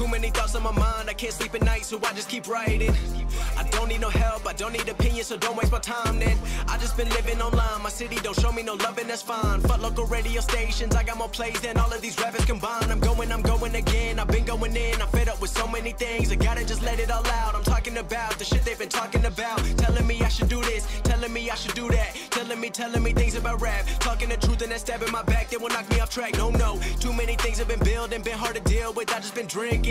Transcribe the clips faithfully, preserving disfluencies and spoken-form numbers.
Too many thoughts on my mind, I can't sleep at night, so I just keep writing. I don't need no help, I don't need opinions, so don't waste my time then. I just been living online, my city don't show me no loving, that's fine. Fuck local radio stations, I got more plays than all of these rappers combined. I'm going, I'm going again, I've been going in, I'm fed up with so many things. I gotta just let it all out, I'm talking about the shit they've been talking about. Telling me I should do this, telling me I should do that. Telling me, telling me things about rap. Talking the truth and that stab in my back, they will knock me off track, no, no. Too many things have been building, been hard to deal with, I just been drinking.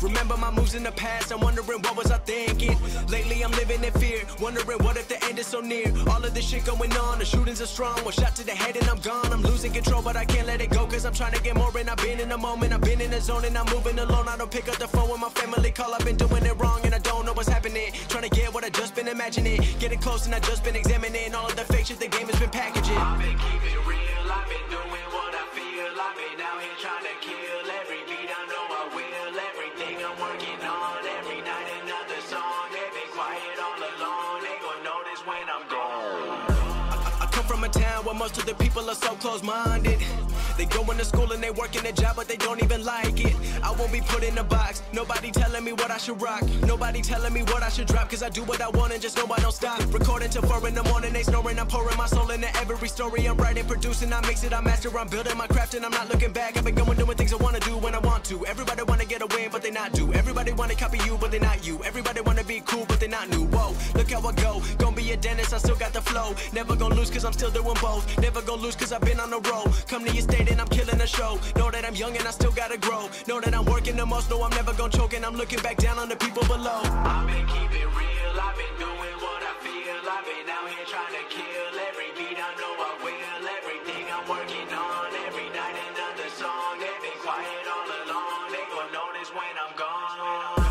Remember my moves in the past, I'm wondering what was I thinking. Lately I'm living in fear, wondering what if the end is so near. All of this shit going on, the shootings are strong. One shot to the head and I'm gone. I'm losing control but I can't let it go, cause I'm trying to get more. And I've been in the moment, I've been in the zone, and I'm moving alone. I don't pick up the phone when my family call, I've been doing it wrong and I don't know what's happening. Trying to get what I just been imagining, getting close and I just been examining all of the fake shit the game has been packaging. I've been keeping real, I've been doing what I feel, I've been out here trying to kill every beat I know I will. Everything I'm working on, every night another song. They've been quiet all alone, they gon' notice when I'm gone. I, I come from a town where most of the people are so close-minded. They going to school and they working a job, but they don't even like it. I won't be put in a box. Nobody telling me what I should rock. Nobody telling me what I should drop. Cause I do what I want and just know I don't stop. Recording till four in the morning, they snoring. I'm pouring my soul into every story. I'm writing, producing, I mix it, I master. I'm building my craft and I'm not looking back. I've been going doing things I wanna do when I want to. Everybody wanna get away, but they not do. Everybody wanna copy you, but they not you. Everybody wanna be cool, but they not new. Whoa, look how I go. Gonna be a dentist, I still got the flow. Never gonna lose cause I'm still doing both. Never gonna lose cause I've been on the road. Come to your state and I'm killing the show. Know that I'm young and I still gotta grow. Know that I'm working the most. Know I'm never gonna choke, and I'm looking back down on the people below. I've been keeping real. I've been doing what I feel. I've been out here trying to kill every beat. I know I will. Everything I'm working on. Every night another song. They've been quiet all along. They gon' notice when I'm gone.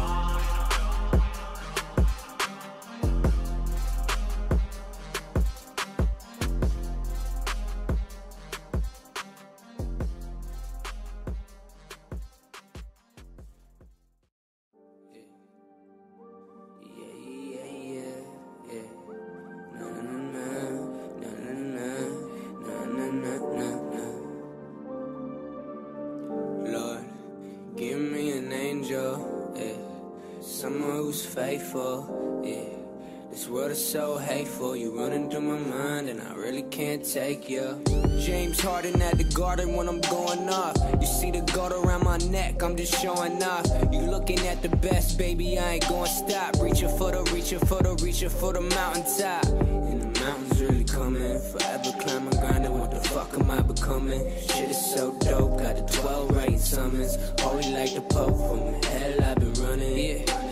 Faithful, yeah. This world is so hateful. You're running through my mind, and I really can't take you. James Harden at the Garden when I'm going off. You see the gold around my neck, I'm just showing off. You looking at the best, baby, I ain't gonna stop. Reaching for the, reaching for the, reaching for the mountaintop. And the mountain's really coming. Forever climbing, grinding. What the fuck am I becoming? Shit is so dope, got a twelve right summons. Holy like the Pope, from hell I've been running, yeah.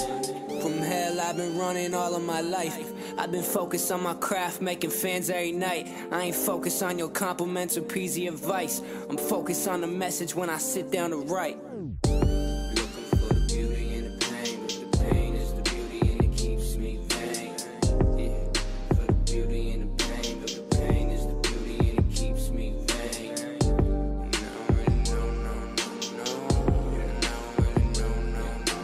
From hell I've been running all of my life. I've been focused on my craft, making fans every night. I ain't focused on your compliments or peasy advice. I'm focused on the message when I sit down to write. Looking for the beauty in the pain, but the pain is the beauty and it keeps me vain. Yeah, for the beauty in the pain, but the pain is the beauty and it keeps me vain. No, really, no, no, no, no. Yeah, no, really, no, no, no, no.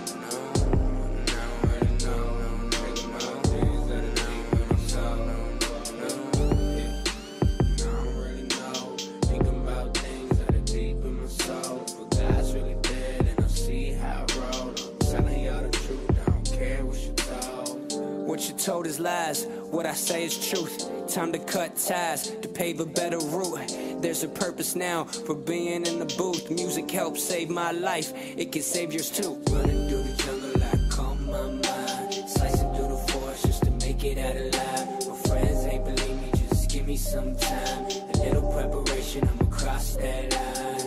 What you told is lies, what I say is truth. Time to cut ties, to pave a better route. There's a purpose now for being in the booth. Music helped save my life, it can save yours too. Running through the jungle, I calm my mind. Slicing through the forest just to make it out alive. My friends ain't believe me, just give me some time. A little preparation, I'ma cross that line.